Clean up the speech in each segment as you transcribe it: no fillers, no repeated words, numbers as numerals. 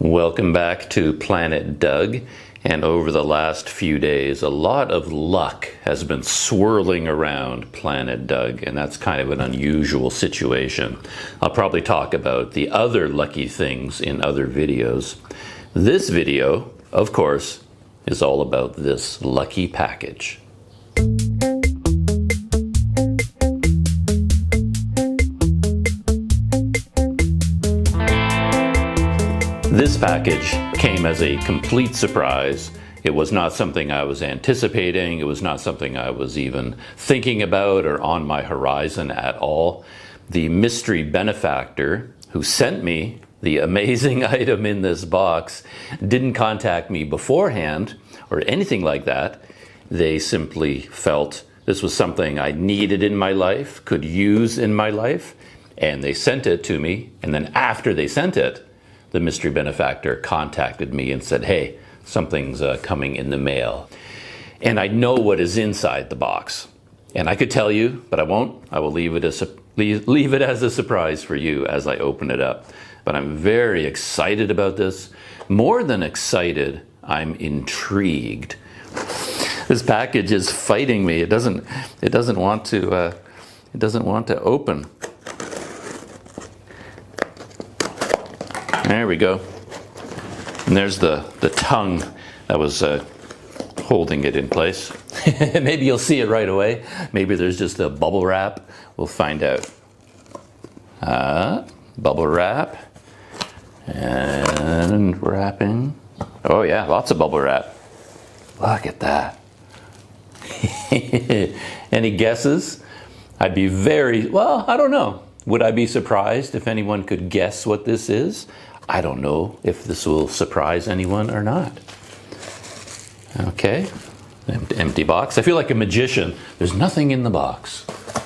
Welcome back to Planet Doug, and over the last few days a lot of luck has been swirling around Planet Doug, and that's kind of an unusual situation. I'll probably talk about the other lucky things in other videos. This video, of course, is all about this lucky package. This package came as a complete surprise. It was not something I was anticipating. It was not something I was even thinking about or on my horizon at all. The mystery benefactor who sent me the amazing item in this box didn't contact me beforehand or anything like that. They simply felt this was something I needed in my life, could use in my life, and they sent it to me. And then after they sent it, the mystery benefactor contacted me and said, hey, something's coming in the mail. And I know what is inside the box. And I could tell you, but I won't. I will leave it as a surprise for you as I open it up. But I'm very excited about this. More than excited, I'm intrigued. This package is fighting me. It doesn't want to open. There we go. And there's the tongue that was holding it in place. Maybe you'll see it right away. Maybe there's just a bubble wrap. We'll find out. Bubble wrap. And wrapping. Oh yeah, lots of bubble wrap. Look at that. Any guesses? I'd be very, well, I don't know. Would I be surprised if anyone could guess what this is? I don't know if this will surprise anyone or not. Okay, empty box. I feel like a magician. There's nothing in the box.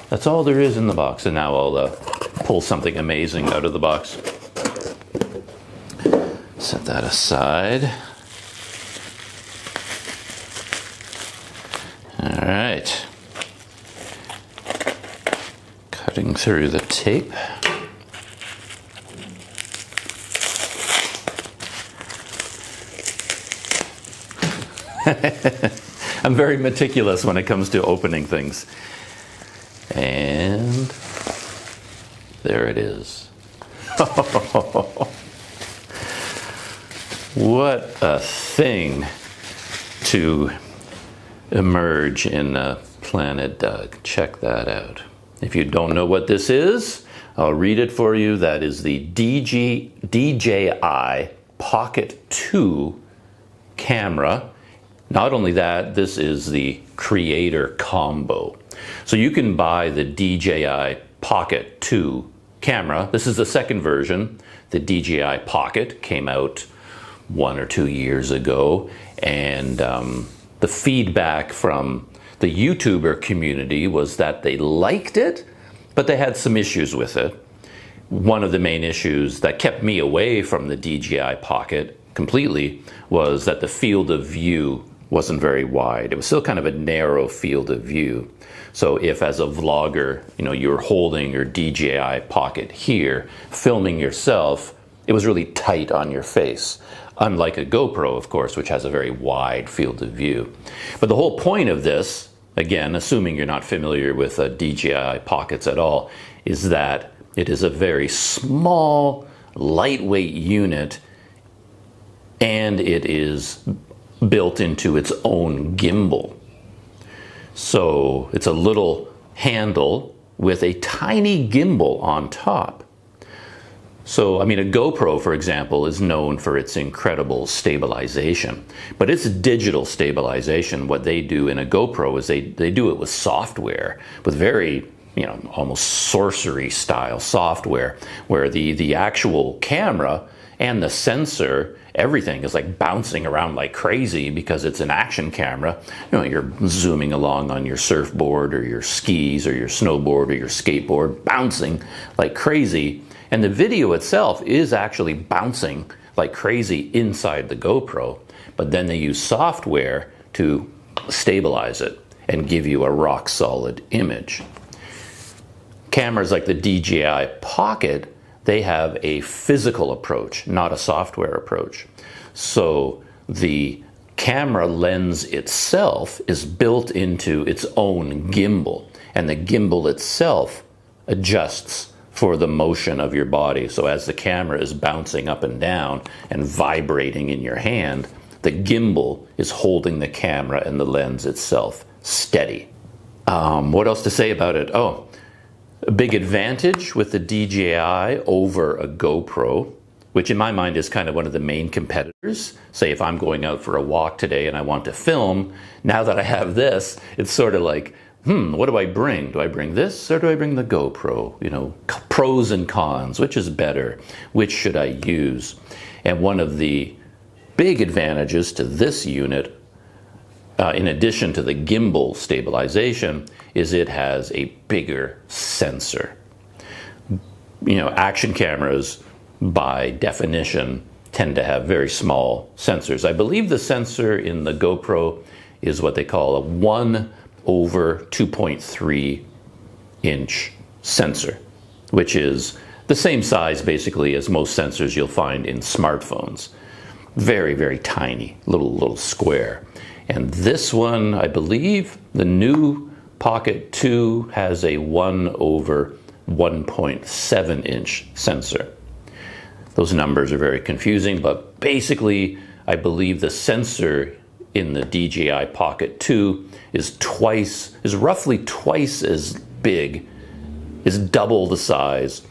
That's all there is in the box. And now I'll pull something amazing out of the box. Set that aside. All right. Cutting through the tape. I'm very meticulous when it comes to opening things. And there it is. What a thing to emerge in Planet Doug. Check that out. If you don't know what this is, I'll read it for you. That is the DJI Pocket 2 camera. Not only that, this is the creator combo. So you can buy the DJI Pocket 2 camera. This is the second version. The DJI Pocket came out 1 or 2 years ago, and the feedback from the YouTuber community was that they liked it, but they had some issues with it. One of the main issues that kept me away from the DJI Pocket completely was that the field of view wasn't very wide. It was still kind of a narrow field of view. So if as a vlogger, you know, you're holding your DJI Pocket here, filming yourself, it was really tight on your face. Unlike a GoPro, of course, which has a very wide field of view. But the whole point of this, again, assuming you're not familiar with DJI Pockets at all, is that it is a very small, lightweight unit, and it is built into its own gimbal. So it's a little handle with a tiny gimbal on top. So, I mean, a GoPro, for example, is known for its incredible stabilization, but it's digital stabilization. What they do in a GoPro is they do it with software, with very, you know, almost sorcery style software, where the actual camera and the sensor, everything is like bouncing around like crazy because it's an action camera. You know, you're zooming along on your surfboard or your skis or your snowboard or your skateboard, bouncing like crazy. And the video itself is actually bouncing like crazy inside the GoPro, but then they use software to stabilize it and give you a rock solid image. Cameras like the DJI Pocket, they have a physical approach, not a software approach. So the camera lens itself is built into its own gimbal, and the gimbal itself adjusts for the motion of your body. So as the camera is bouncing up and down and vibrating in your hand, the gimbal is holding the camera and the lens itself steady. What else to say about it? Oh, a big advantage with the DJI over a GoPro, which in my mind is kind of one of the main competitors. Say if I'm going out for a walk today and I want to film, now that I have this, it's sort of like, what do I bring? Do I bring this or do I bring the GoPro? You know, pros and cons, which is better? Which should I use? And one of the big advantages to this unit, in addition to the gimbal stabilization, is it has a bigger sensor. You know, action cameras by definition tend to have very small sensors. I believe the sensor in the GoPro is what they call a 1/2.3-inch sensor, which is the same size basically as most sensors you'll find in smartphones. Very, very tiny, little square. And this one, I believe, the new Pocket 2 has a 1/1.7-inch sensor. Those numbers are very confusing, but basically, I believe the sensor in the DJI Pocket 2 is roughly twice as big, is double the size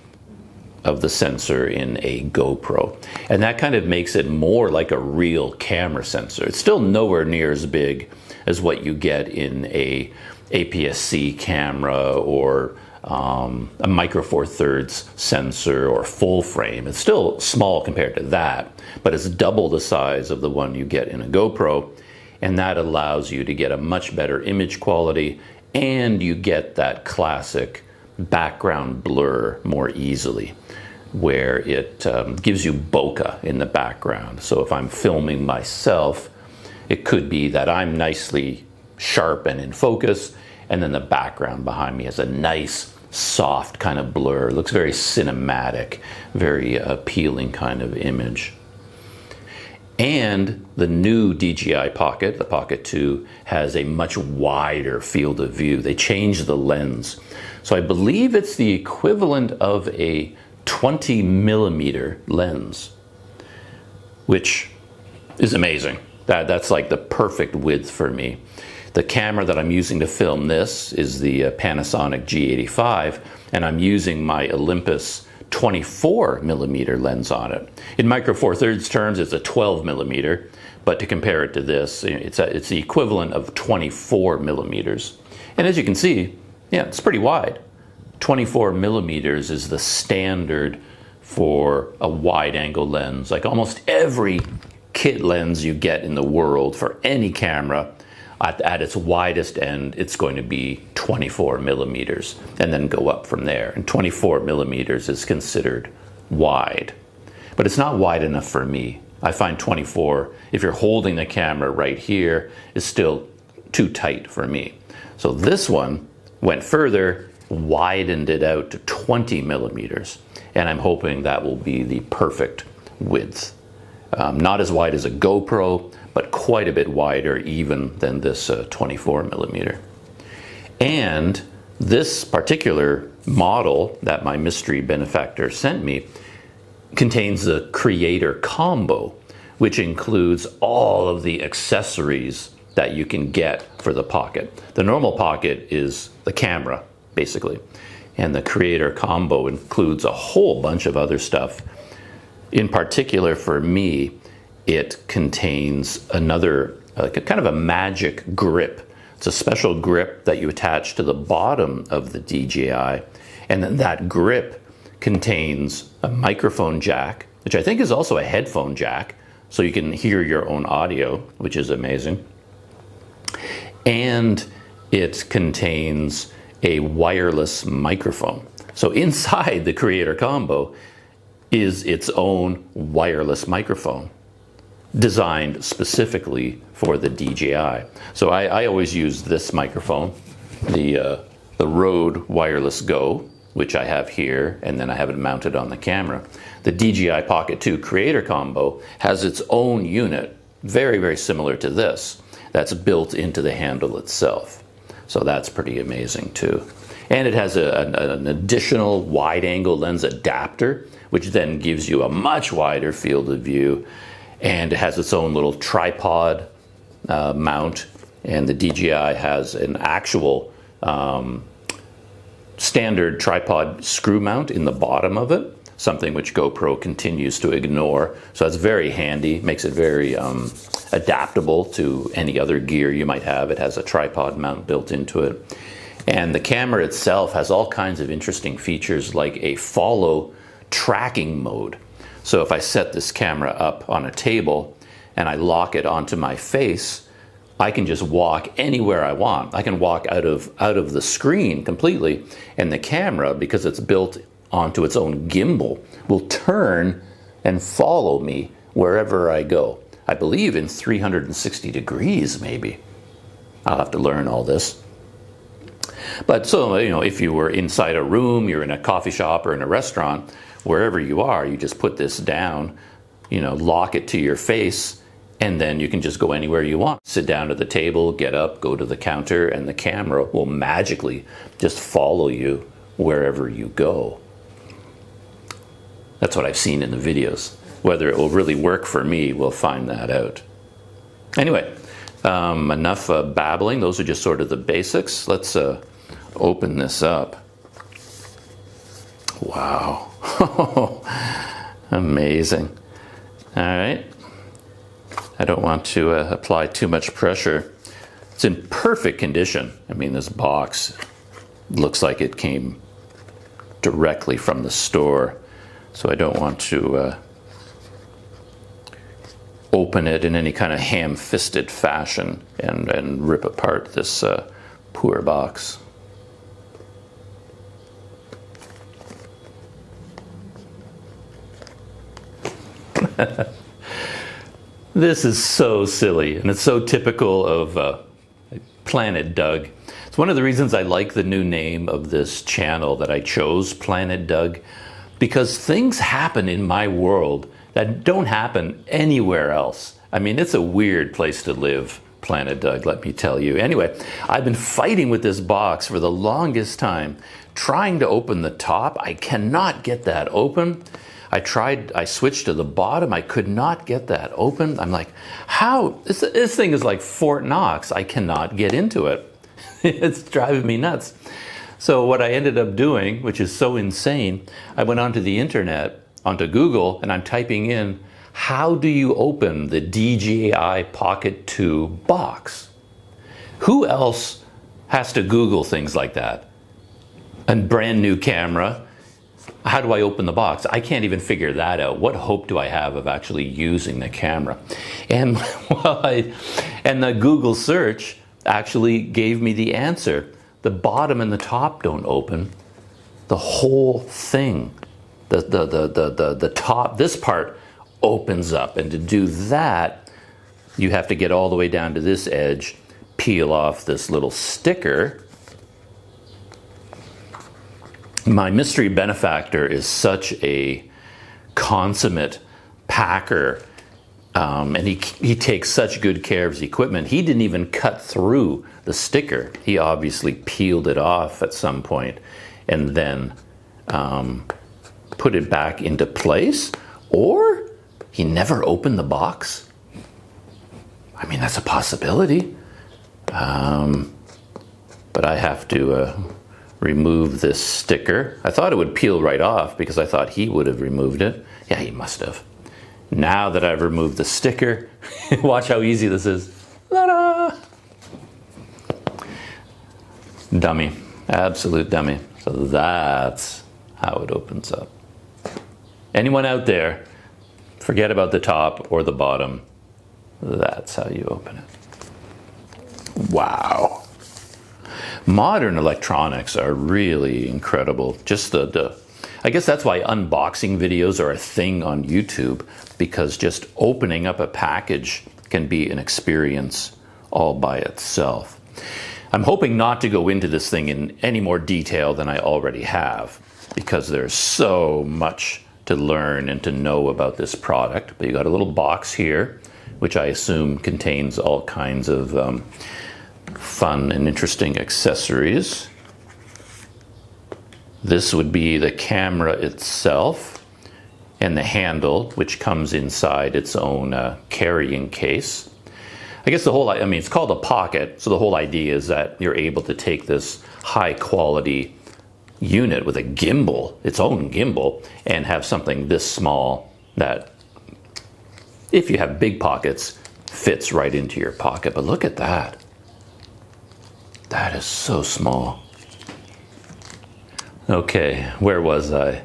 of the sensor in a GoPro. And that kind of makes it more like a real camera sensor. It's still nowhere near as big as what you get in a APS-C camera or a Micro Four Thirds sensor or full frame. It's still small compared to that, but it's double the size of the one you get in a GoPro, and that allows you to get a much better image quality, and you get that classic background blur more easily, where it gives you bokeh in the background. So if I'm filming myself, it could be that I'm nicely sharp and in focus, and then the background behind me has a nice soft kind of blur. It looks very cinematic, very appealing kind of image. And the new DJI Pocket, the Pocket 2, has a much wider field of view. They changed the lens. So I believe it's the equivalent of a 20mm lens, which is amazing. That's like the perfect width for me. The camera that I'm using to film this is the Panasonic G85, and I'm using my Olympus 24mm lens on it. In Micro Four Thirds terms, it's a 12mm, but to compare it to this, it's the equivalent of 24mm. And as you can see, yeah, it's pretty wide. 24mm is the standard for a wide angle lens. Like almost every kit lens you get in the world for any camera, at its widest end, it's going to be 24mm, and then go up from there. And 24mm is considered wide, but it's not wide enough for me. I find 24, if you're holding the camera right here, is still too tight for me. So this one went further, widened it out to 20mm, and I'm hoping that will be the perfect width. Not as wide as a GoPro, but quite a bit wider even than this 24mm. And this particular model that my mystery benefactor sent me contains the Creator Combo, which includes all of the accessories that you can get for the Pocket. The normal Pocket is the camera, basically, and the Creator Combo includes a whole bunch of other stuff. In particular for me, it contains another kind of a magic grip. It's a special grip that you attach to the bottom of the DJI, and then that grip contains a microphone jack, which I think is also a headphone jack, so you can hear your own audio, which is amazing. And it contains a wireless microphone. So inside the Creator Combo is its own wireless microphone, designed specifically for the DJI. So I always use this microphone, the Rode Wireless Go, which I have here, and then I have it mounted on the camera. The DJI Pocket 2 Creator Combo has its own unit, very, very similar to this, that's built into the handle itself. So that's pretty amazing too. And it has an additional wide-angle lens adapter, which then gives you a much wider field of view, and it has its own little tripod mount, and the DJI has an actual standard tripod screw mount in the bottom of it, something which GoPro continues to ignore. So that's very handy, makes it very adaptable to any other gear you might have. It has a tripod mount built into it. And the camera itself has all kinds of interesting features like a follow tracking mode. So if I set this camera up on a table and I lock it onto my face, I can just walk anywhere I want. I can walk out of the screen completely, and the camera, because it's built onto its own gimbal, will turn and follow me wherever I go. I believe in 360 degrees maybe. I'll have to learn all this. But so, you know, if you were inside a room, you're in a coffee shop or in a restaurant, wherever you are, you just put this down, you know, lock it to your face, and then you can just go anywhere you want. Sit down at the table, get up, go to the counter, and the camera will magically just follow you wherever you go. That's what I've seen in the videos. Whether it will really work for me, we'll find that out. Anyway, enough babbling. Those are just sort of the basics. Let's open this up. Wow. Amazing. All right. I don't want to apply too much pressure. It's in perfect condition. I mean, this box looks like it came directly from the store, so I don't want to open it in any kind of ham-fisted fashion and rip apart this poor box. This is so silly, and it's so typical of Planet Doug. It's one of the reasons I like the new name of this channel that I chose, Planet Doug, because things happen in my world that don't happen anywhere else. I mean, it's a weird place to live, Planet Doug, let me tell you. Anyway, I've been fighting with this box for the longest time, trying to open the top. I cannot get that open. I switched to the bottom. I could not get that open. I'm like, how? This thing is like Fort Knox. I cannot get into it. It's driving me nuts. So what I ended up doing, which is so insane, I went onto the internet, onto Google, and I'm typing in, how do you open the DJI Pocket 2 box? Who else has to Google things like that? A brand new camera. How do I open the box? I can't even figure that out. What hope do I have of actually using the camera? And well, and the Google search actually gave me the answer. The bottom and the top don't open. The whole thing, the top, this part opens up. And to do that, you have to get all the way down to this edge, peel off this little sticker. My mystery benefactor is such a consummate packer, and he takes such good care of his equipment. He didn't even cut through the sticker. He obviously peeled it off at some point and then put it back into place, or he never opened the box. I mean, that's a possibility. But I have to remove this sticker. I thought it would peel right off because I thought he would have removed it. Yeah, he must have. Now that I've removed the sticker, watch how easy this is. Ta-da! Dummy, absolute dummy. So that's how it opens up. Anyone out there, forget about the top or the bottom. That's how you open it. Wow. Modern electronics are really incredible. Just I guess that's why unboxing videos are a thing on YouTube, because just opening up a package can be an experience all by itself. I'm hoping not to go into this thing in any more detail than I already have, because there's so much to learn and to know about this product. But you got a little box here, which I assume contains all kinds of fun and interesting accessories. This would be the camera itself and the handle, which comes inside its own carrying case. I guess the whole, I mean, it's called a Pocket, so the whole idea is that you're able to take this high quality unit with a gimbal, its own gimbal, and have something this small that, if you have big pockets, fits right into your pocket. But look at that. That is so small. Okay, where was I?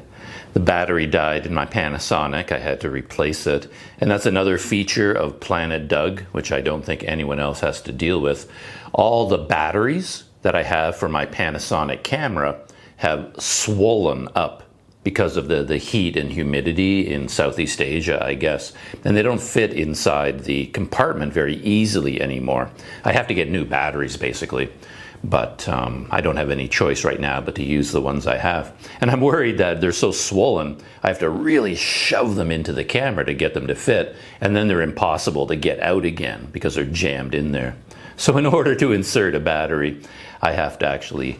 The battery died in my Panasonic. I had to replace it. And that's another feature of Planet Doug, which I don't think anyone else has to deal with. All the batteries that I have for my Panasonic camera have swollen up because of the heat and humidity in Southeast Asia, I guess. And they don't fit inside the compartment very easily anymore. I have to get new batteries, basically. But I don't have any choice right now but to use the ones I have. And I'm worried that they're so swollen, I have to really shove them into the camera to get them to fit, and then they're impossible to get out again because they're jammed in there. So in order to insert a battery, I have to actually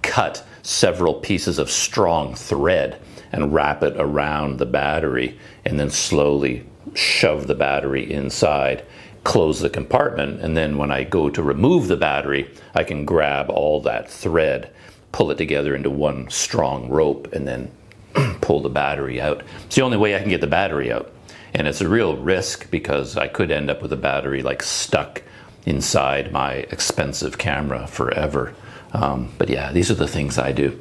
cut several pieces of strong thread and wrap it around the battery, and then slowly shove the battery inside, close the compartment, and then when I go to remove the battery, I can grab all that thread, pull it together into one strong rope, and then pull the battery out. It's the only way I can get the battery out. And it's a real risk because I could end up with a battery like stuck inside my expensive camera forever. But yeah, these are the things I do.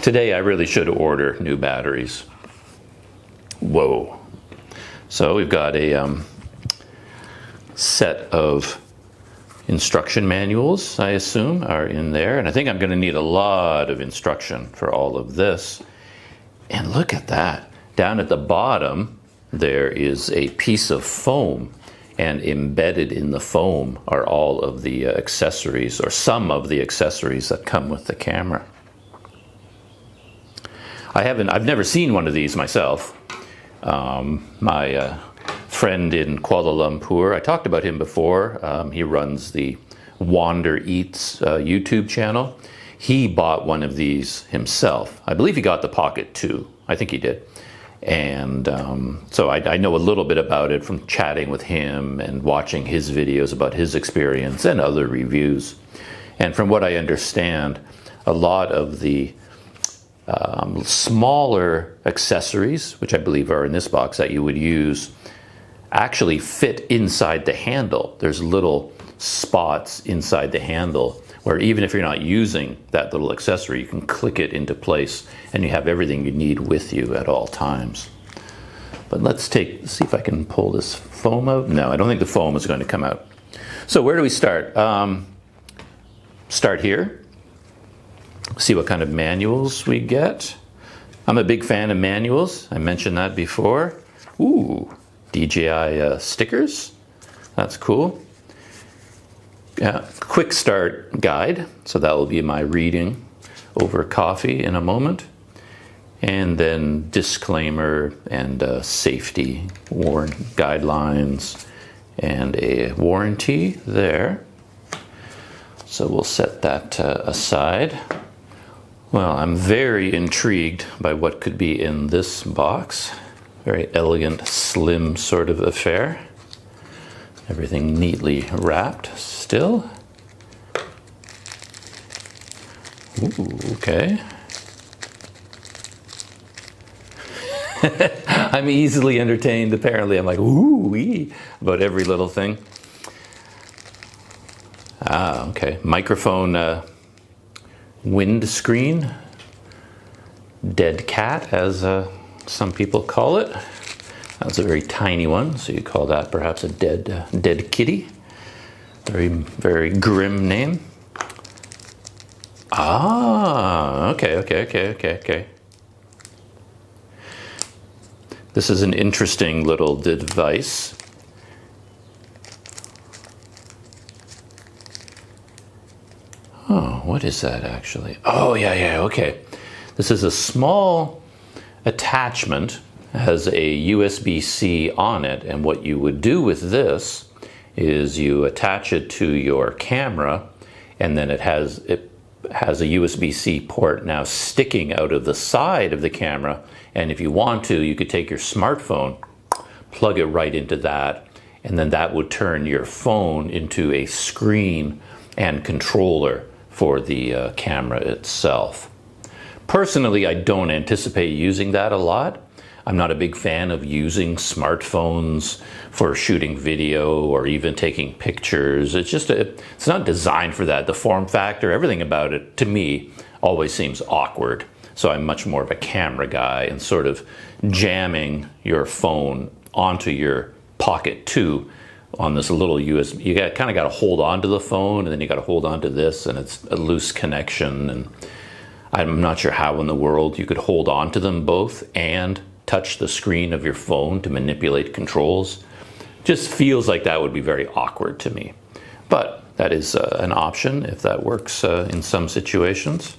Today I really should order new batteries. Whoa. So we've got a set of instruction manuals, I assume, are in there. And I think I'm going to need a lot of instruction for all of this. And look at that. Down at the bottom, there is a piece of foam. And embedded in the foam are all of the accessories, or some of the accessories that come with the camera. I've never seen one of these myself. My friend in Kuala Lumpur, I talked about him before. He runs the Wander Eats YouTube channel. He bought one of these himself. I believe he got the Pocket 2. I think he did. And so I know a little bit about it from chatting with him and watching his videos about his experience and other reviews. And from what I understand, a lot of the smaller accessories, which I believe are in this box that you would use, actually fit inside the handle. There's little spots inside the handle where even if you're not using that little accessory, you can click it into place and you have everything you need with you at all times. But let's see if I can pull this foam out. No, I don't think the foam is going to come out. So where do we start? Start here. See what kind of manuals we get. I'm a big fan of manuals. I mentioned that before. Ooh. DJI stickers, that's cool. Quick start guide, so that will be my reading over coffee in a moment. And then disclaimer and safety guidelines and a warranty there. So we'll set that aside. Well, I'm very intrigued by what could be in this box. Very elegant, slim sort of affair. Everything neatly wrapped still. Ooh, okay. I'm easily entertained, apparently. I'm like, ooh, wee, about every little thing. Ah, okay. Microphone windscreen. Dead cat, as some people call it. That's a very tiny one, so you call that perhaps a dead kitty. Very, very grim name. Ah, okay. This is an interesting little device. Oh, what is that actually? Oh, yeah, okay. This is a small attachment, has a USB-C on it, and what you would do with this is you attach it to your camera, and then it has a USB-C port now sticking out of the side of the camera, and if you want to, you could take your smartphone, plug it right into that, and then that would turn your phone into a screen and controller for the camera itself. Personally, I don't anticipate using that a lot. I'm not a big fan of using smartphones for shooting video or even taking pictures. It's just, it's not designed for that. The form factor, everything about it, to me, always seems awkward. So I'm much more of a camera guy, and sort of jamming your phone onto your Pocket 2 on this little USB. You kind of got to hold on to the phone, and then you got to hold on to this, and it's a loose connection. And I'm not sure how in the world you could hold on to them both and touch the screen of your phone to manipulate controls. Just feels like that would be very awkward to me. But that is an option if that works in some situations.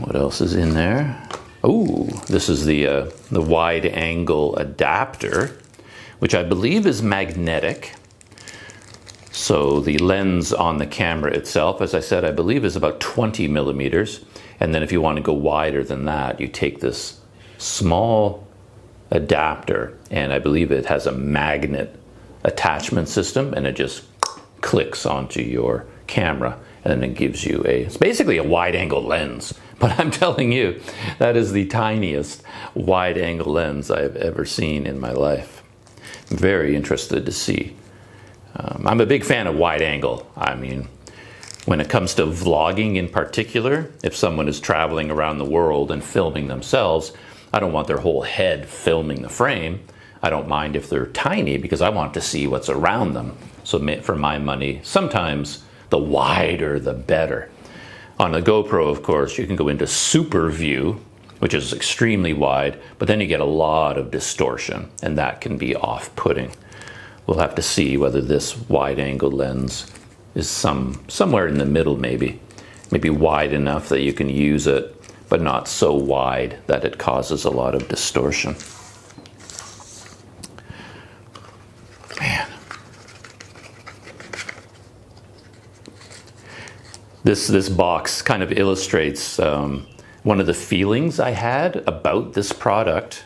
What else is in there? Oh, this is the wide angle adapter, which I believe is magnetic. So the lens on the camera itself, as I said, I believe is about 20 millimeters. And then if you want to go wider than that, you take this small adapter, and I believe it has a magnet attachment system, and it just clicks onto your camera, and it gives you it's basically a wide angle lens. But I'm telling you, that is the tiniest wide angle lens I've ever seen in my life. I'm very interested to see. I'm a big fan of wide angle. I mean, when it comes to vlogging in particular, if someone is traveling around the world and filming themselves, I don't want their whole head filming the frame. I don't mind if they're tiny, because I want to see what's around them. So for my money, sometimes the wider the better. On the GoPro, of course, you can go into super view, which is extremely wide, but then you get a lot of distortion, and that can be off-putting. We'll have to see whether this wide-angle lens is somewhere in the middle, maybe wide enough that you can use it, but not so wide that it causes a lot of distortion. Man. This box kind of illustrates one of the feelings I had about this product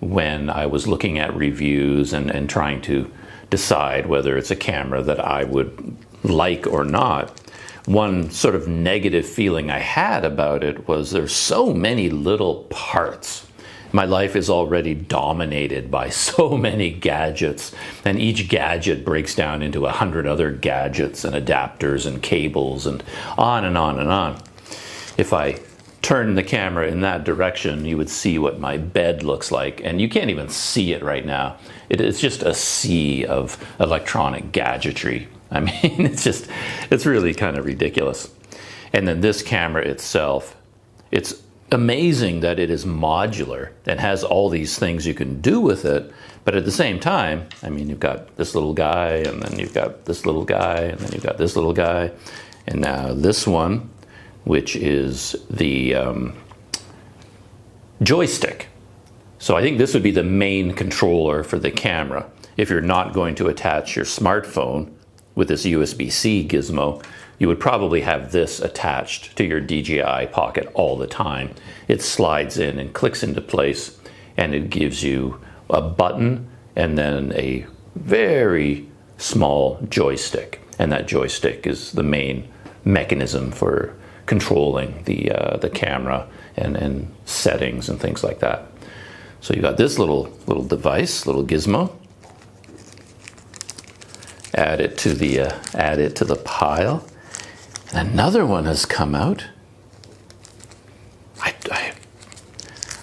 when I was looking at reviews and trying to decide whether it's a camera that I would like or not. One sort of negative feeling I had about it was there's so many little parts. My life is already dominated by so many gadgets, and each gadget breaks down into 100 other gadgets and adapters and cables and on and on and on. If I turn the camera in that direction, you would see what my bed looks like, and you can't even see it right now. It's just a sea of electronic gadgetry. I mean, it's really kind of ridiculous. And then this camera itself, it's amazing that it is modular and has all these things you can do with it, but at the same time, I mean, you've got this little guy, and then you've got this little guy, and then you've got this little guy, and now this one, which is the joystick. So I think this would be the main controller for the camera. If you're not going to attach your smartphone with this USB-C gizmo, you would probably have this attached to your DJI Pocket all the time. It slides in and clicks into place, and it gives you a button and then a very small joystick. And that joystick is the main mechanism for controlling the camera and settings and things like that. So you got this little device, little gizmo. Add it to the pile. Another one has come out.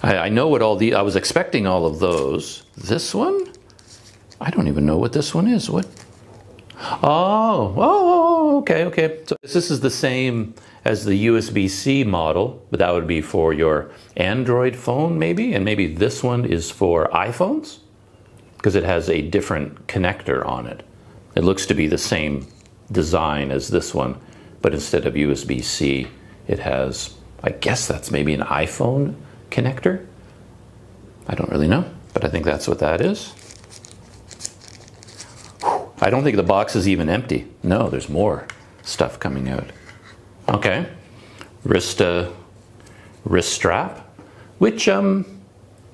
I know what all the, I was expecting all of those. This one? I don't even know what this one is. What? Oh, okay. So this is the same as the USB-C model, but that would be for your Android phone maybe, and maybe this one is for iPhones because it has a different connector on it. It looks to be the same design as this one, but instead of USB-C, it has, I guess that's maybe an iPhone connector. I don't really know, but I think that's what that is. Whew. I don't think the box is even empty. No, there's more stuff coming out. Okay, wrist strap, which I'm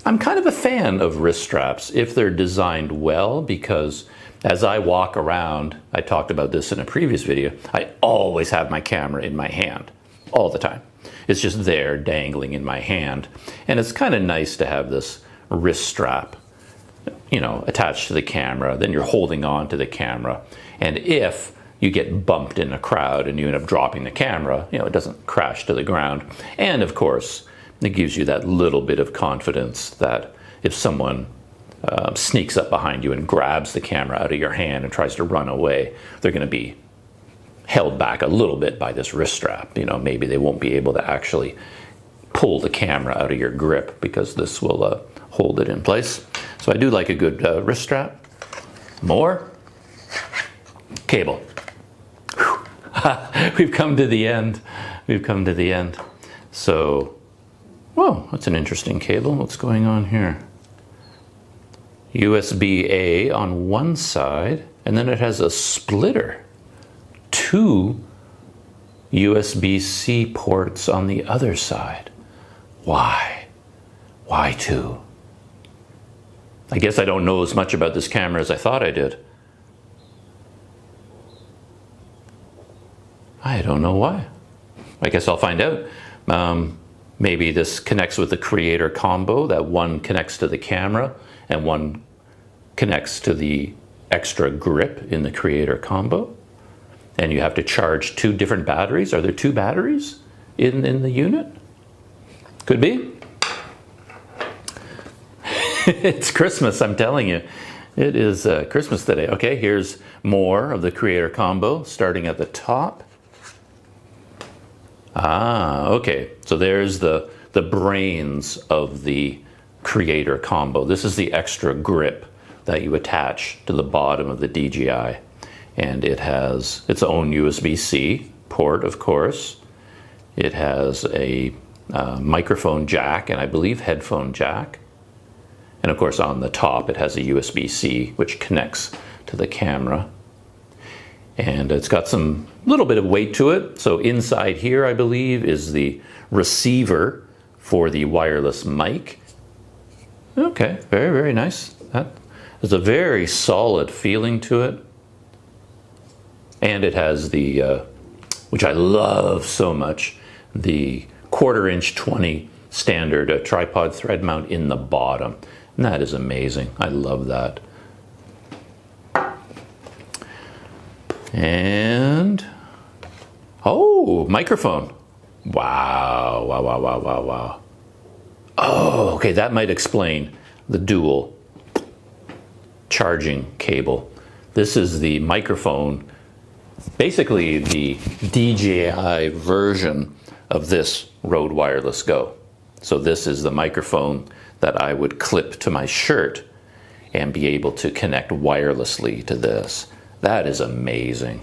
kind of a fan of wrist straps if they're designed well, because as I walk around, I talked about this in a previous video, I always have my camera in my hand all the time. It's just there dangling in my hand. And it's kind of nice to have this wrist strap, you know, attached to the camera. Then you're holding on to the camera. And if you get bumped in a crowd and you end up dropping the camera, you know, it doesn't crash to the ground. And of course, it gives you that little bit of confidence that if someone sneaks up behind you and grabs the camera out of your hand and tries to run away, they're going to be held back a little bit by this wrist strap. You know, maybe they won't be able to actually pull the camera out of your grip because this will hold it in place. So I do like a good wrist strap. More cable. Whew. We've come to the end. We've come to the end. So, whoa, that's an interesting cable. What's going on here? USB-A on one side, and then it has a splitter. 2 USB-C ports on the other side. Why? Why 2? I guess I don't know as much about this camera as I thought I did. I don't know why. I guess I'll find out. Maybe this connects with the creator combo, that one connects to the camera and one connects to the extra grip in the creator combo. And you have to charge 2 different batteries. Are there 2 batteries in the unit? Could be. It's Christmas, I'm telling you. It is Christmas today. Okay, here's more of the creator combo starting at the top. Ah, okay. So there's the brains of the creator combo. This is the extra grip that you attach to the bottom of the DJI, and it has its own USB-C port, of course. It has a microphone jack and I believe headphone jack, and of course on the top it has a USB-C which connects to the camera. And it's got some little bit of weight to it. So inside here, I believe, is the receiver for the wireless mic. Okay, very, very nice. That is a very solid feeling to it. And it has the, which I love so much, the 1/4" 20" standard tripod thread mount in the bottom. And that is amazing. I love that. And, oh, microphone. Wow, wow, wow, wow, wow, wow. Oh, okay, that might explain the dual charging cable. This is the microphone, basically the DJI version of this Rode Wireless Go. So this is the microphone that I would clip to my shirt and be able to connect wirelessly to this. That is amazing.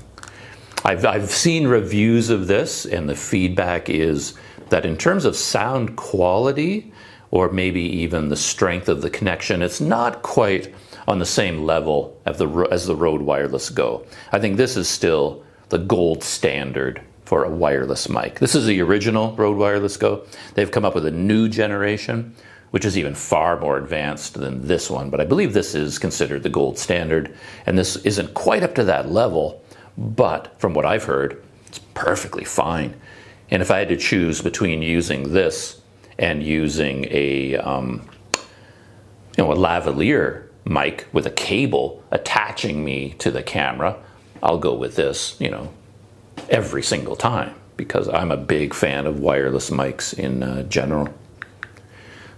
I've seen reviews of this, and the feedback is that in terms of sound quality, or maybe even the strength of the connection, it's not quite on the same level as the Rode Wireless Go. I think this is still the gold standard for a wireless mic. This is the original Rode Wireless Go. They've come up with a new generation, which is even far more advanced than this one, but I believe this is considered the gold standard, and this isn't quite up to that level, but from what I've heard, it's perfectly fine. And if I had to choose between using this and using a, you know, a lavalier mic with a cable attaching me to the camera, I'll go with this, you know, every single time, because I'm a big fan of wireless mics in general.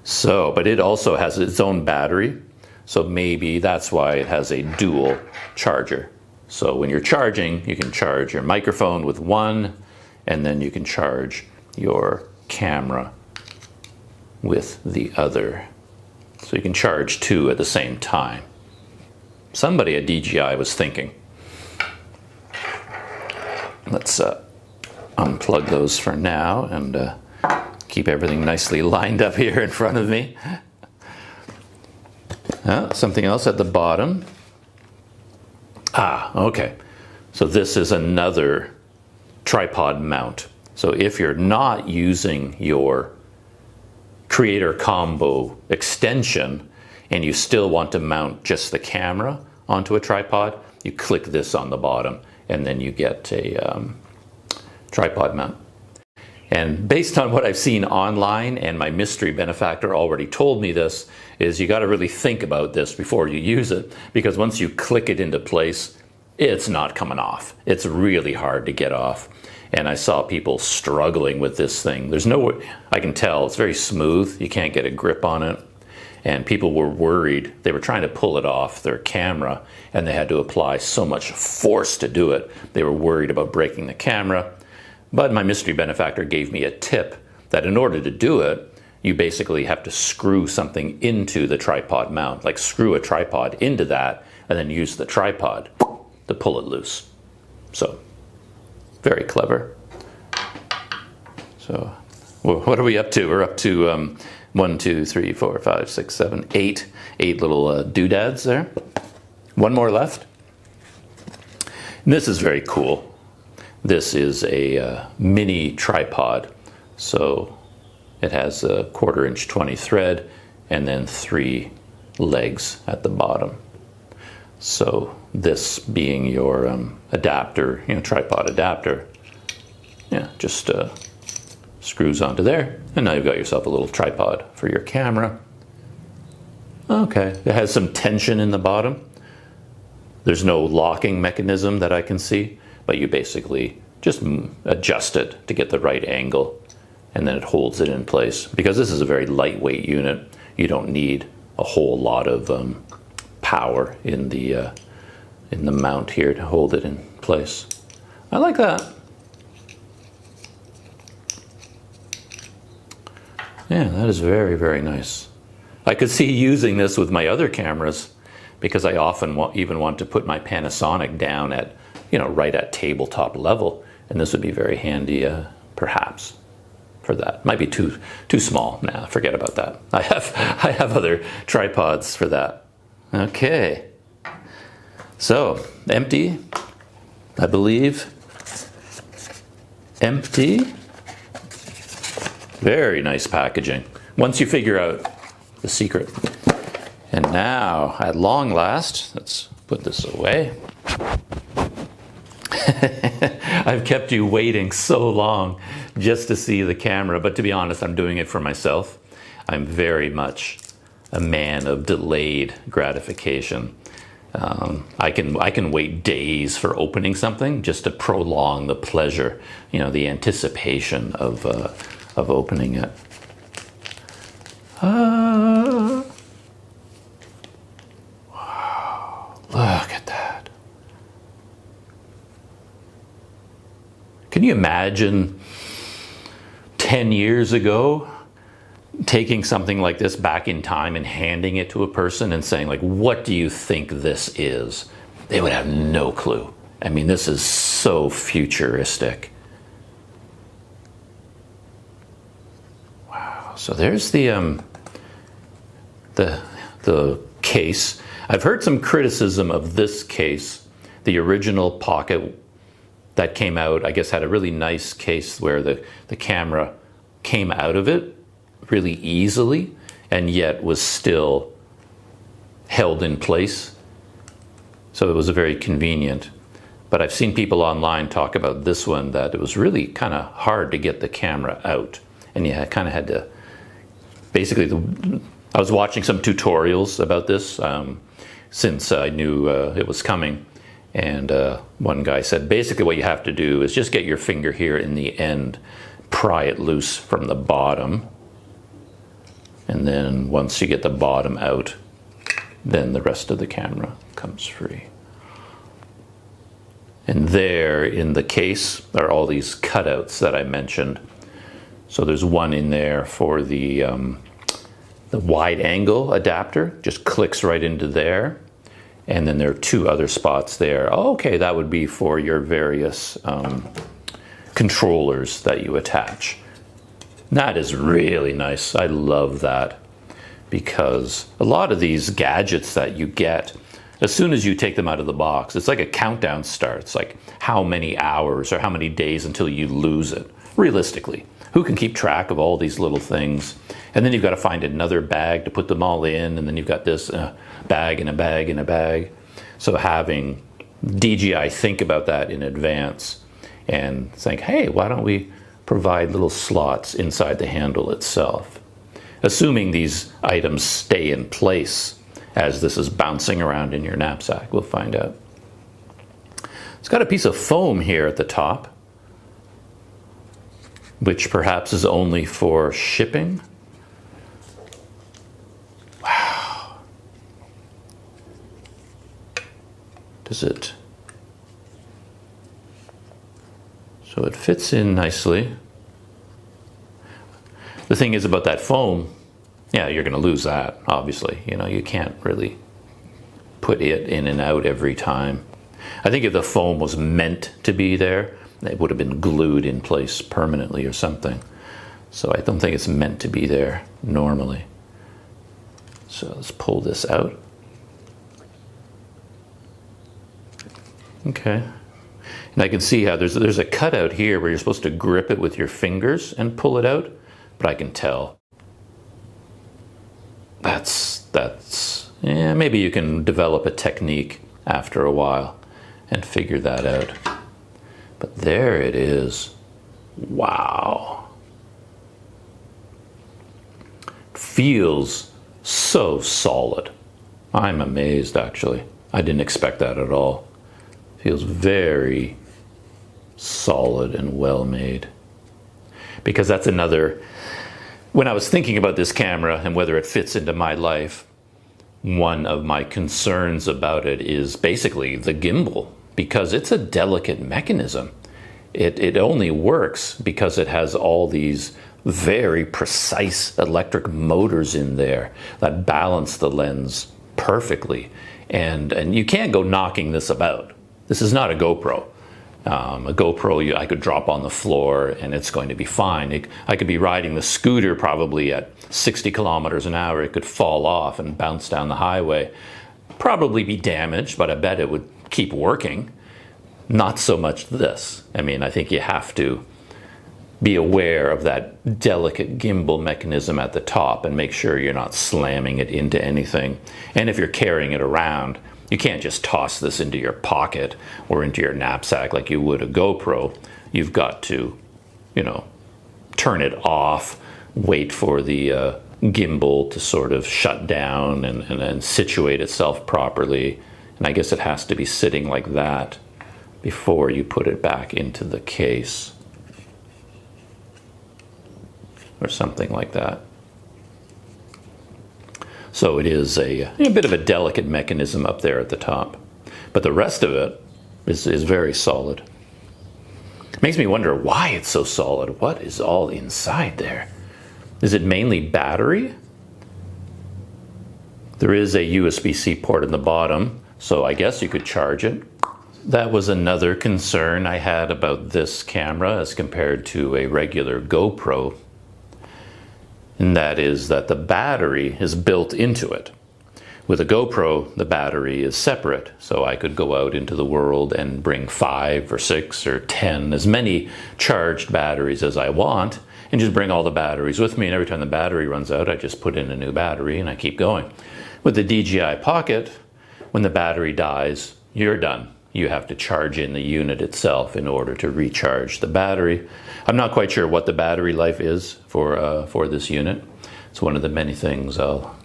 So, but it also has its own battery, so maybe that's why it has a dual charger. So when you're charging, you can charge your microphone with one, and then you can charge your camera with the other. So you can charge 2 at the same time. Somebody at DJI was thinking. Let's unplug those for now and keep everything nicely lined up here in front of me. Something else at the bottom. Ah, okay. So this is another tripod mount. So if you're not using your Creator Combo extension and you still want to mount just the camera onto a tripod, you click this on the bottom and then you get a tripod mount. And based on what I've seen online, and my mystery benefactor already told me this, is you got to really think about this before you use it, because once you click it into place, it's not coming off. It's really hard to get off. And I saw people struggling with this thing. There's no way, I can tell, it's very smooth. You can't get a grip on it. And people were worried. They were trying to pull it off their camera and they had to apply so much force to do it. They were worried about breaking the camera. But my mystery benefactor gave me a tip that in order to do it, you basically have to screw something into the tripod mount, like screw a tripod into that and then use the tripod to pull it loose. So very clever. So what are we up to? We're up to 1, 2, 3, 4, 5, 6, 7, 8. 8 little doodads there. One more left. And this is very cool. This is a mini tripod, so it has a 1/4 inch 20 thread and then 3 legs at the bottom. So this being your adapter, you know, tripod adapter, yeah, just screws onto there, and now you've got yourself a little tripod for your camera. Okay, it has some tension in the bottom. There's no locking mechanism that I can see, but you basically just adjust it to get the right angle and then it holds it in place. Because this is a very lightweight unit, you don't need a whole lot of power in the mount here to hold it in place. I like that. Yeah, that is very, very nice. I could see using this with my other cameras, because I often even want to put my Panasonic down at, you know, right at tabletop level, and this would be very handy perhaps for that. Might be too small. Nah, forget about that. I have other tripods for that. Okay, so empty, I believe. Empty. Very nice packaging once you figure out the secret. And now, at long last, let's put this away. I've kept you waiting so long just to see the camera, but to be honest, I'm doing it for myself. I'm very much a man of delayed gratification. I can wait days for opening something just to prolong the pleasure, you know, the anticipation of opening it. Wow, look at that. Can you imagine 10 years ago taking something like this back in time and handing it to a person and saying, like, what do you think this is? They would have no clue. I mean, this is so futuristic. Wow. So there's the case. I've heard some criticism of this case. The original Pocket that came out, I guess, had a really nice case where the camera came out of it really easily and yet was still held in place. So it was very convenient. But I've seen people online talk about this one, that it was really kind of hard to get the camera out. And you kind of had to, basically, I was watching some tutorials about this since I knew it was coming. And one guy said, basically what you have to do is just get your finger here in the end, pry it loose from the bottom. And then once you get the bottom out, then the rest of the camera comes free. And there in the case are all these cutouts that I mentioned. So there's one in there for the wide angle adapter, just clicks right into there. And then there are two other spots there. Oh, okay, that would be for your various controllers that you attach. That is really nice. I love that, because a lot of these gadgets that you get, as soon as you take them out of the box, it's like a countdown starts, like how many hours or how many days until you lose it. Realistically, who can keep track of all these little things? And then you've got to find another bag to put them all in, and then you've got this bag and a bag and a bag. So having DJI think about that in advance and think, hey, why don't we provide little slots inside the handle itself? Assuming these items stay in place as this is bouncing around in your knapsack. We'll find out. It's got a piece of foam here at the top, which perhaps is only for shipping. Wow. Does it? So it fits in nicely. The thing is about that foam, yeah, you're going to lose that, obviously. You know, you can't really put it in and out every time. I think if the foam was meant to be there, it would have been glued in place permanently or something. So I don't think it's meant to be there normally. So let's pull this out. Okay. And I can see how there's a cutout here where you're supposed to grip it with your fingers and pull it out, but I can tell. That's yeah, maybe you can develop a technique after a while and figure that out. But there it is. Wow. Feels so solid. I'm amazed, actually. I didn't expect that at all. Feels very solid and well made. Because that's another... When I was thinking about this camera and whether it fits into my life, one of my concerns about it is basically the gimbal, because it's a delicate mechanism. It only works because it has all these very precise electric motors in there that balance the lens perfectly. And you can't go knocking this about. This is not a GoPro. A GoPro, I could drop on the floor and it's going to be fine. I could be riding the scooter probably at 60 kilometers an hour. It could fall off and bounce down the highway. Probably be damaged, but I bet it would keep working. Not so much this. I mean, I think you have to be aware of that delicate gimbal mechanism at the top and make sure you're not slamming it into anything. And if you're carrying it around, you can't just toss this into your pocket or into your knapsack like you would a GoPro. You've got to, you know, turn it off, wait for the gimbal to sort of shut down and situate itself properly. And I guess it has to be sitting like that before you put it back into the case. Or something like that. So it is a bit of a delicate mechanism up there at the top. But the rest of it is very solid. It makes me wonder why it's so solid. What is all inside there? Is it mainly battery? There is a USB-C port in the bottom, so I guess you could charge it. That was another concern I had about this camera as compared to a regular GoPro. And that is that the battery is built into it. With a GoPro, the battery is separate, so I could go out into the world and bring 5 or 6 or 10, as many charged batteries as I want, and just bring all the batteries with me, and every time the battery runs out, I just put in a new battery and I keep going. With the DJI Pocket, when the battery dies, you're done. You have to charge in the unit itself in order to recharge the battery. I'm not quite sure what the battery life is for this unit. It's one of the many things I'll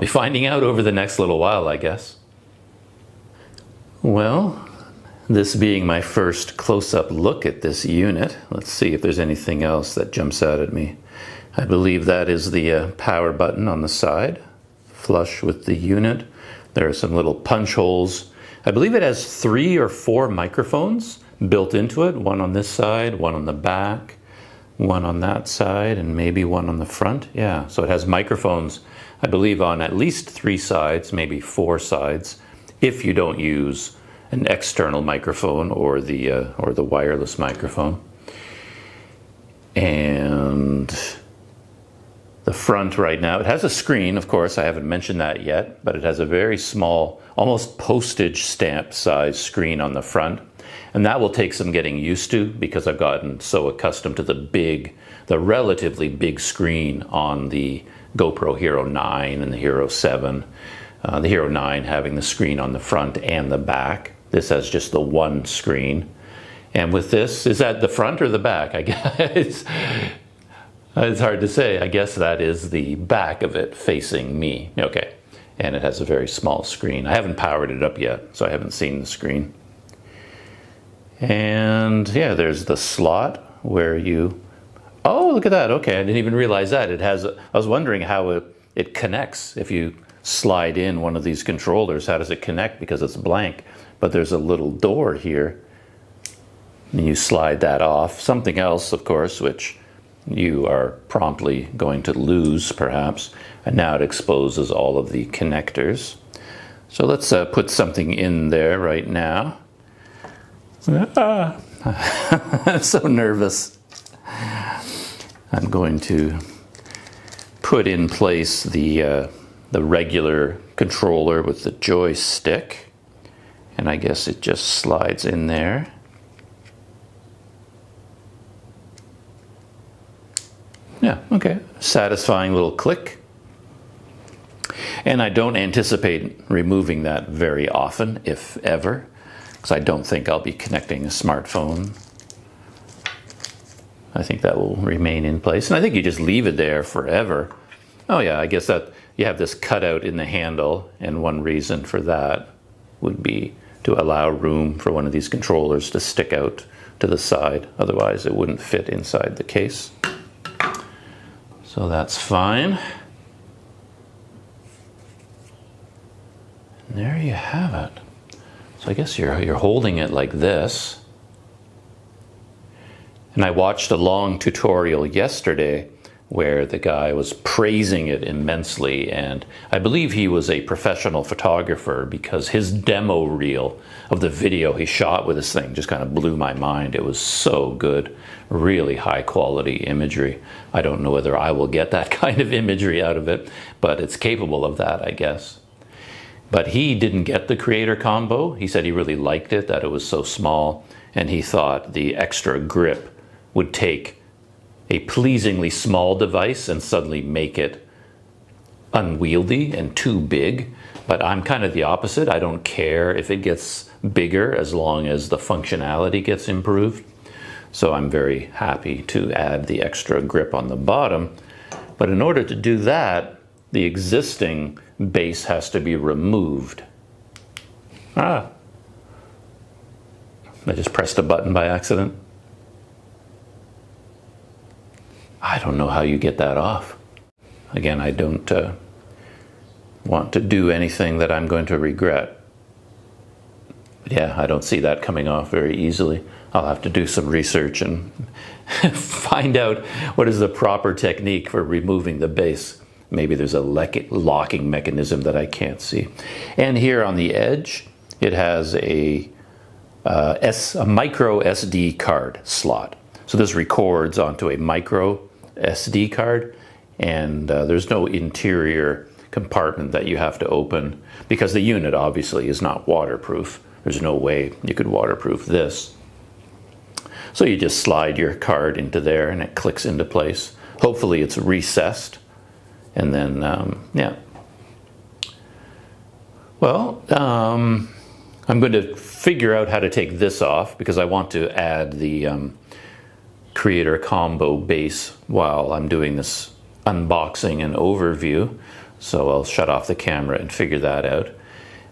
be finding out over the next little while, I guess. Well, this being my first close-up look at this unit, let's see if there's anything else that jumps out at me. I believe that is the power button on the side, flush with the unit. There are some little punch holes. I believe it has 3 or 4 microphones built into it, one on this side, one on the back, one on that side, and maybe one on the front. Yeah, so it has microphones, I believe, on at least 3 sides, maybe 4 sides, if you don't use an external microphone or the wireless microphone. And the front right now, it has a screen, of course, I haven't mentioned that yet, but it has a very small, almost postage stamp size screen on the front. And that will take some getting used to because I've gotten so accustomed to the big, the relatively big screen on the GoPro Hero 9 and the Hero 7. The Hero 9 having the screen on the front and the back. This has just the one screen. And with this, is that the front or the back? I guess it's hard to say. I guess that is the back of it facing me. Okay. And it has a very small screen. I haven't powered it up yet, so I haven't seen the screen. And yeah, there's the slot where you, oh, look at that. Okay, I didn't even realize that. It has, I was wondering how it connects. If you slide in one of these controllers, how does it connect? Because it's blank, but there's a little door here and you slide that off. Something else, of course, which you are promptly going to lose perhaps. And now it exposes all of the connectors. So let's put something in there right now. I'm so nervous. I'm going to put in place the regular controller with the joystick, and I guess it just slides in there. Yeah, okay, satisfying little click. And I don't anticipate removing that very often, if ever, because I don't think I'll be connecting a smartphone. I think that will remain in place. And I think you just leave it there forever. Oh yeah, I guess that you have this cutout in the handle, and one reason for that would be to allow room for one of these controllers to stick out to the side. Otherwise it wouldn't fit inside the case. So that's fine. And there you have it. So I guess you're holding it like this. And I watched a long tutorial yesterday where the guy was praising it immensely, and I believe he was a professional photographer because his demo reel of the video he shot with this thing just kind of blew my mind. It was so good, really high quality imagery. I don't know whether I will get that kind of imagery out of it, but it's capable of that, I guess. But he didn't get the creator combo. He said he really liked it, that it was so small, and he thought the extra grip would take a pleasingly small device and suddenly make it unwieldy and too big. But I'm kind of the opposite. I don't care if it gets bigger as long as the functionality gets improved. So I'm very happy to add the extra grip on the bottom. But in order to do that, the existing base has to be removed. Ah, I just pressed a button by accident. I don't know how you get that off. Again, I don't want to do anything that I'm going to regret. But yeah, I don't see that coming off very easily. I'll have to do some research and find out what is the proper technique for removing the base. Maybe there's a locking mechanism that I can't see. And here on the edge, it has a micro SD card slot. So this records onto a micro SD card, and there's no interior compartment that you have to open because the unit obviously is not waterproof. There's no way you could waterproof this. So you just slide your card into there and it clicks into place. Hopefully it's recessed, and then, yeah. Well, I'm going to figure out how to take this off because I want to add the creator combo base while I'm doing this unboxing and overview. So I'll shut off the camera and figure that out.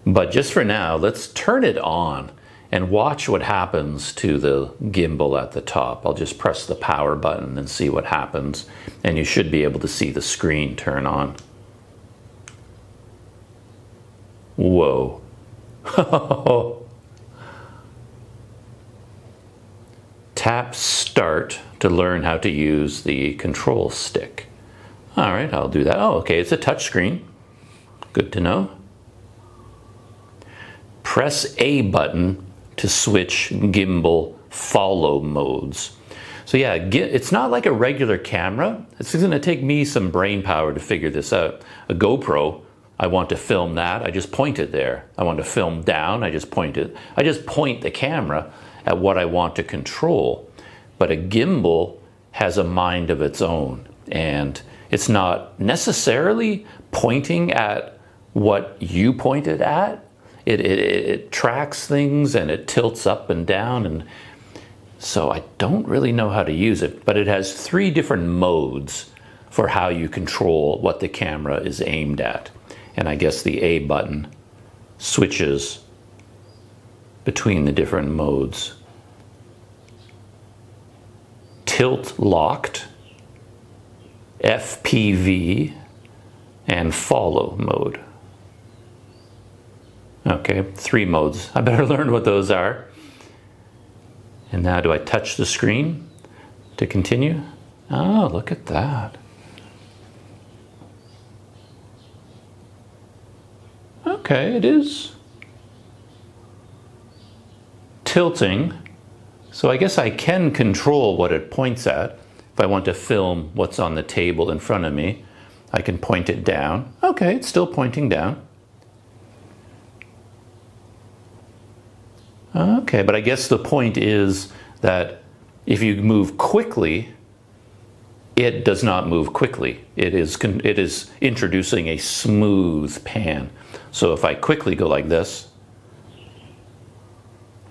But just for now, let's turn it on and watch what happens to the gimbal at the top. I'll just press the power button and see what happens. And you should be able to see the screen turn on. Whoa. Tap start to learn how to use the control stick. All right, I'll do that. Oh, okay, it's a touch screen. Good to know. press A button to switch gimbal follow modes. So yeah, it's not like a regular camera. It's gonna take me some brain power to figure this out. A GoPro, I want to film that, I just point it there. I want to film down, I just point it. I just point the camera at what I want to control. But a gimbal has a mind of its own, and it's not necessarily pointing at what you point it at. It tracks things and it tilts up and down, and so I don't really know how to use it, but it has three different modes for how you control what the camera is aimed at. And I guess the A button switches between the different modes. Tilt locked, FPV, and follow mode. Okay, three modes. I better learn what those are. And now do I touch the screen to continue? Oh, look at that. Okay, it is tilting. So I guess I can control what it points at. If I want to film what's on the table in front of me, I can point it down. Okay, it's still pointing down. Okay, but I guess the point is that if you move quickly, it does not move quickly. It is introducing a smooth pan. So if I quickly go like this,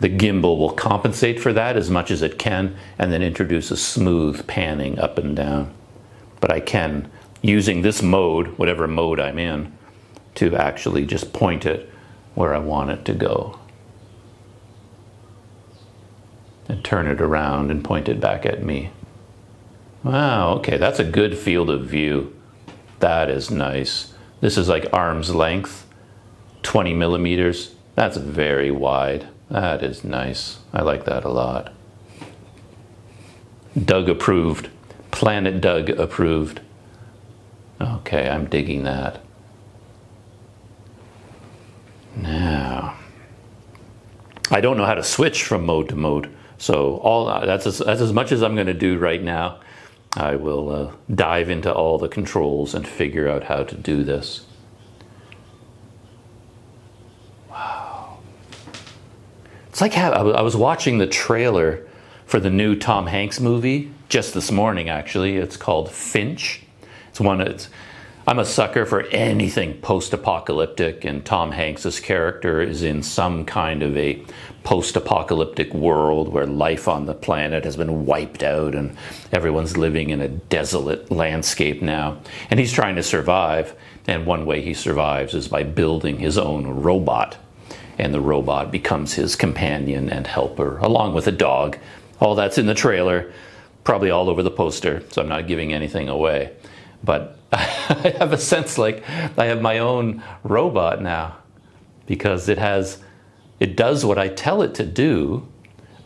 the gimbal will compensate for that as much as it can and then introduce a smooth panning up and down. But I can, using this mode, whatever mode I'm in, to actually just point it where I want it to go. And turn it around and point it back at me. Wow, okay, that's a good field of view. That is nice. This is like arm's length, 20 millimeters. That's very wide. That is nice. I like that a lot. Doug approved. Planet Doug approved. Okay, I'm digging that. Now, I don't know how to switch from mode to mode. So that's as much as I'm going to do right now. I will dive into all the controls and figure out how to do this. Wow. It's like how I was watching the trailer for the new Tom Hanks movie just this morning, actually. It's called Finch. I'm a sucker for anything post-apocalyptic, and Tom Hanks's character is in some kind of a post-apocalyptic world where life on the planet has been wiped out and everyone's living in a desolate landscape now. And he's trying to survive, and one way he survives is by building his own robot. And the robot becomes his companion and helper, along with a dog. All that's in the trailer, probably all over the poster, so I'm not giving anything away. But I have a sense like I have my own robot now, because it does what I tell it to do,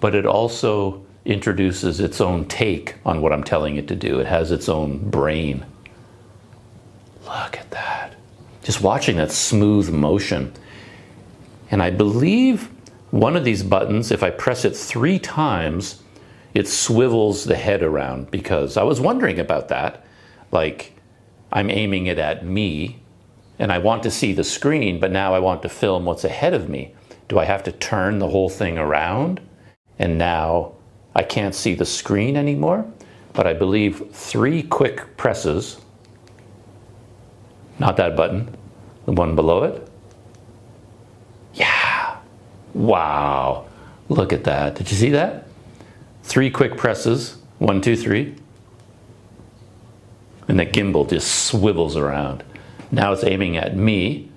but it also introduces its own take on what I'm telling it to do. It has its own brain. Look at that. Just watching that smooth motion. And I believe one of these buttons, if I press it 3 times, it swivels the head around, because I was wondering about that. Like, I'm aiming it at me, and I want to see the screen, but now I want to film what's ahead of me. Do I have to turn the whole thing around? And now I can't see the screen anymore? But I believe 3 quick presses, not that button, the one below it. Yeah, wow, look at that. Did you see that? 3 quick presses, 1, 2, 3. And the gimbal just swivels around. Now it's aiming at me.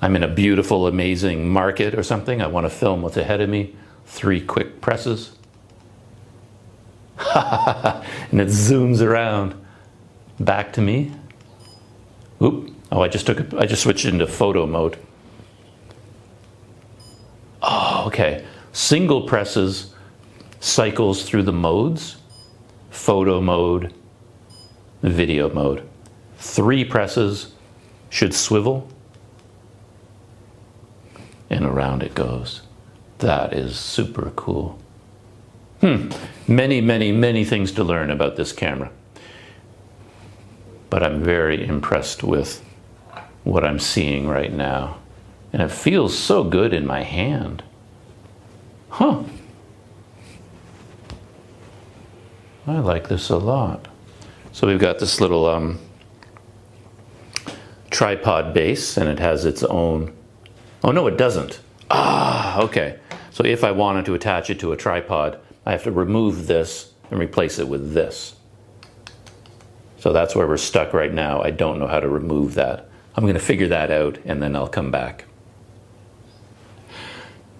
I'm in a beautiful, amazing market or something. I want to film what's ahead of me. 3 quick presses. And it zooms around back to me. Oop. Oh, I just switched into photo mode. Oh, okay. Single presses cycles through the modes. Photo mode, video mode. 3 presses should swivel. and around it goes. That is super cool. Many, many, many things to learn about this camera. But I'm very impressed with what I'm seeing right now. And it feels so good in my hand. I like this a lot. So we've got this little tripod base, and it has its own... Oh, no, it doesn't. Okay. So if I wanted to attach it to a tripod, I have to remove this and replace it with this. So that's where we're stuck right now. I don't know how to remove that. I'm going to figure that out, and then I'll come back.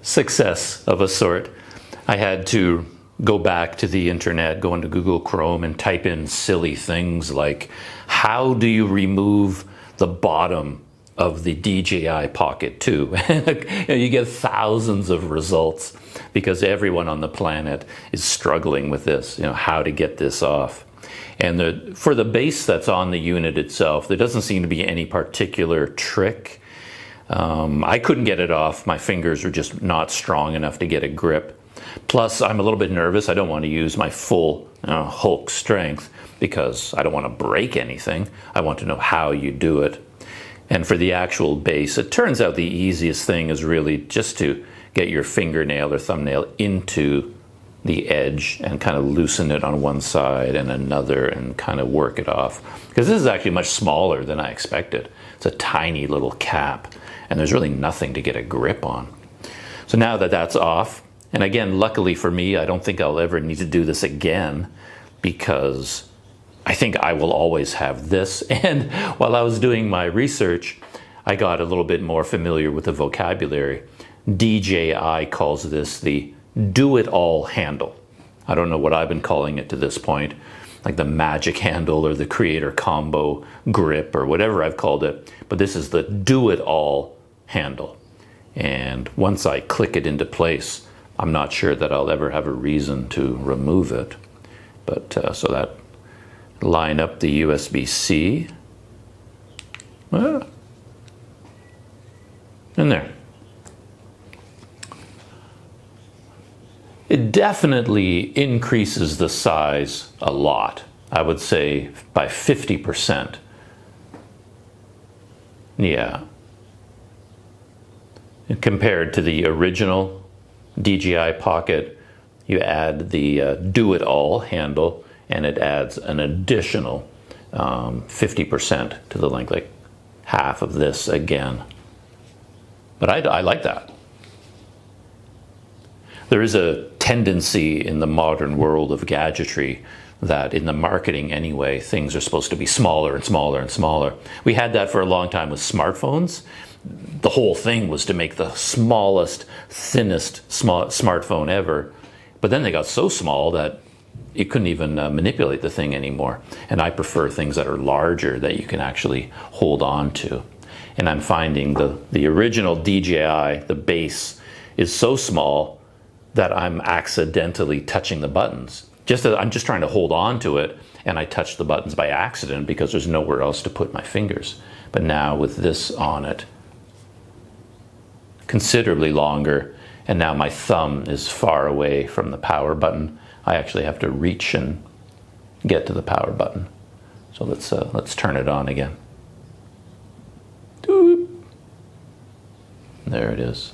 Success of a sort. I had to go back to the internet, go into Google Chrome, and type in silly things like, how do you remove the bottom of the DJI Pocket 2? You get thousands of results because everyone on the planet is struggling with this, how to get this off. And for the base that's on the unit itself, there doesn't seem to be any particular trick. I couldn't get it off. My fingers are just not strong enough to get a grip. Plus, I'm a little bit nervous. I don't want to use my full Hulk strength because I don't want to break anything. I want to know how you do it. And for the actual base, it turns out the easiest thing is really just to get your fingernail or thumbnail into the edge and kind of loosen it on one side and another and kind of work it off. Because this is actually much smaller than I expected. It's a tiny little cap, and there's really nothing to get a grip on. So now that that's off, and again, luckily for me, I don't think I'll ever need to do this again because I think I will always have this. And while I was doing my research, I got a little bit more familiar with the vocabulary. DJI calls this the do-it-all handle. I don't know what I've been calling it to this point, like the magic handle or the creator combo grip or whatever I've called it, but this is the do-it-all handle. And once I click it into place, I'm not sure that I'll ever have a reason to remove it. But so that line up the USB-C. In there. It definitely increases the size a lot. I would say by 50%. Yeah. And compared to the original DJI Pocket, you add the do-it-all handle, and it adds an additional 50% to the length, like half of this again. But I like that. There is a tendency in the modern world of gadgetry that in the marketing anyway, things are supposed to be smaller and smaller and smaller. We had that for a long time with smartphones. The whole thing was to make the smallest, thinnest smartphone ever. But then they got so small that you couldn't even manipulate the thing anymore. And I prefer things that are larger that you can actually hold on to. And I'm finding the original DJI, the base, is so small that I'm accidentally touching the buttons. I'm just trying to hold on to it, and I touch the buttons by accident because there's nowhere else to put my fingers. But now with this on it, considerably longer, and now my thumb is far away from the power button. I actually have to reach and get to the power button. So let's turn it on again. Doop. There it is.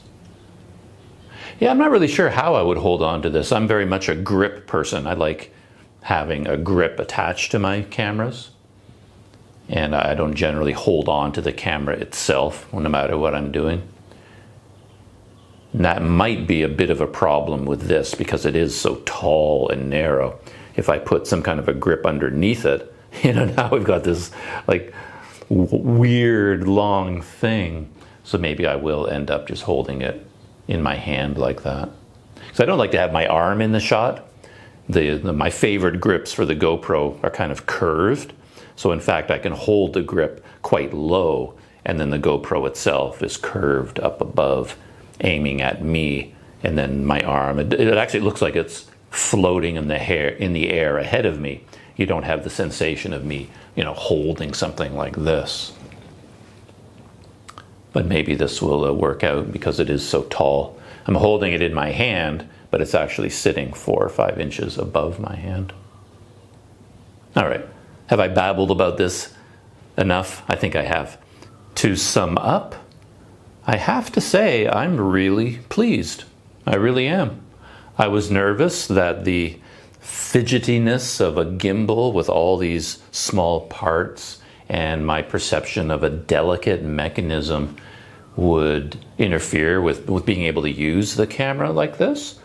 Yeah, I'm not really sure how I would hold on to this. I'm very much a grip person. I like having a grip attached to my cameras. And I don't generally hold on to the camera itself, no matter what I'm doing. And that might be a bit of a problem with this because it is so tall and narrow. If I put some kind of a grip underneath it, now we've got this like weird long thing. So maybe I will end up just holding it in my hand like that. So I don't like to have my arm in the shot. My favorite grips for the GoPro are kind of curved. So in fact, I can hold the grip quite low, and then the GoPro itself is curved up above, aiming at me, and then my arm. It actually looks like it's floating in the air ahead of me. You don't have the sensation of me, holding something like this. but maybe this will work out because it is so tall. I'm holding it in my hand, but it's actually sitting 4 or 5 inches above my hand. All right, have I babbled about this enough? I think I have. To sum up, I have to say I'm really pleased. I really am. I was nervous that the fidgetiness of a gimbal with all these small parts and my perception of a delicate mechanism would interfere with being able to use the camera like this,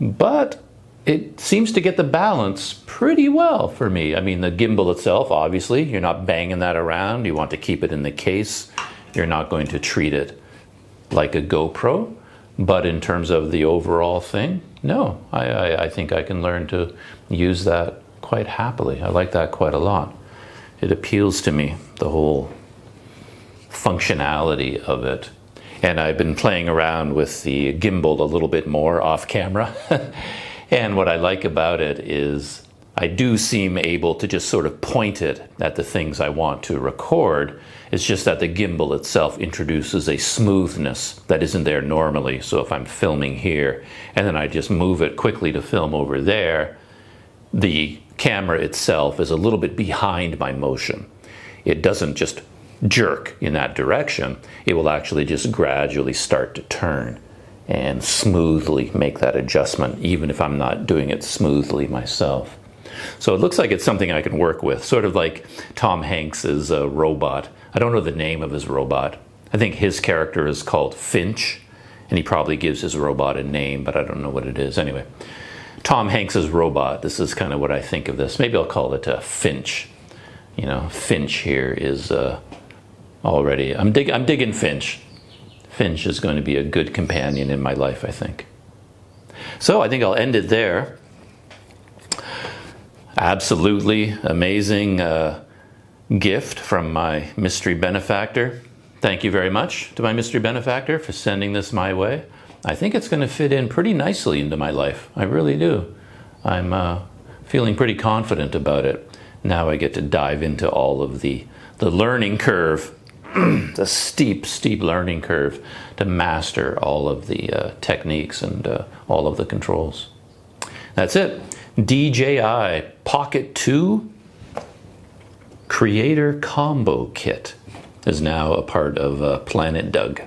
but it seems to get the balance pretty well for me. I mean, the gimbal itself, obviously, you're not banging that around. You want to keep it in the case. You're not going to treat it like a GoPro. But in terms of the overall thing, no, I think I can learn to use that quite happily. I like that quite a lot. It appeals to me, the whole functionality of it. And I've been playing around with the gimbal a little bit more off camera. And what I like about it is I do seem able to just sort of point it at the things I want to record. It's just that the gimbal itself introduces a smoothness that isn't there normally. So if I'm filming here and then I just move it quickly to film over there, the camera itself is a little bit behind my motion. It doesn't just jerk in that direction. It will actually just gradually start to turn and smoothly make that adjustment, even if I'm not doing it smoothly myself. So it looks like it's something I can work with, sort of like Tom Hanks's robot. I don't know the name of his robot. I think his character is called Finch, and he probably gives his robot a name, but I don't know what it is. Anyway, Tom Hanks's robot, this is kind of what I think of this. Maybe I'll call it Finch. You know, Finch here is already, I'm digging Finch. Finch is going to be a good companion in my life, I think. So I think I'll end it there. Absolutely amazing gift from my mystery benefactor. Thank you very much to my mystery benefactor for sending this my way. I think it's going to fit in pretty nicely into my life. I really do. I'm feeling pretty confident about it. Now I get to dive into all of the learning curve. The steep, steep learning curve to master all of the techniques and all of the controls. That's it. DJI Pocket 2 Creator Combo Kit is now a part of Planet Doug.